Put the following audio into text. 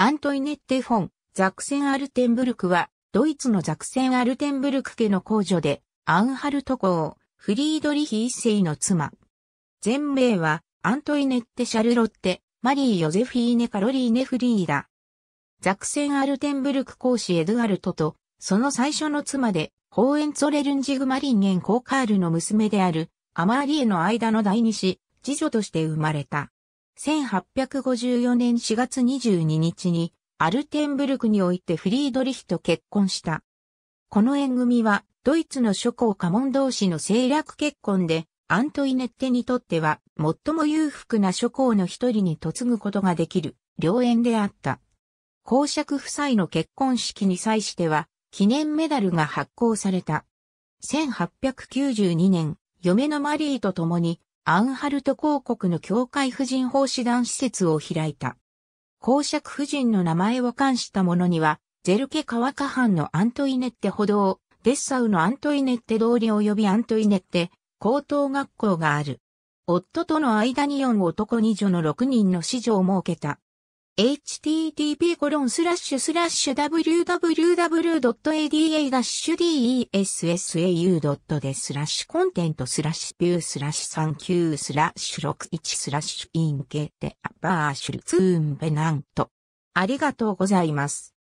アントイネッテ・フォン・ザクセン・アルテンブルクは、ドイツのザクセン・アルテンブルク家の公女で、アンハルト公、フリードリヒ一世の妻。全名は、アントイネッテ・シャルロッテ、マリー・ヨゼフィーネ・カロリーネ・フリーダ。ザクセン・アルテンブルク公子エドゥアルトと、その最初の妻で、ホーエンツォレルンジグマリンゲン・コーカールの娘である、アマーリエの間の第二子、次女として生まれた。1854年4月22日に、アルテンブルクにおいてフリードリヒと結婚した。この縁組は、ドイツの諸侯家紋同士の政略結婚で、アントイネッテにとっては、最も裕福な諸侯の一人に嫁ぐことができる、良縁であった。公爵夫妻の結婚式に際しては、記念メダルが発行された。1892年、嫁のマリーと共に、アンハルト公国の教会婦人奉仕団施設を開いた。公爵夫人の名前を冠したものには、ゼルケ川河畔のアントイネッテ歩道、デッサウのアントイネッテ通り及びアントイネッテ高等学校がある。夫との間に4男2女の6人の子女を設けた。http://www.ada-dessa.content/pu/39/61/インケテアバーシュルツーンベナント。ありがとうございます。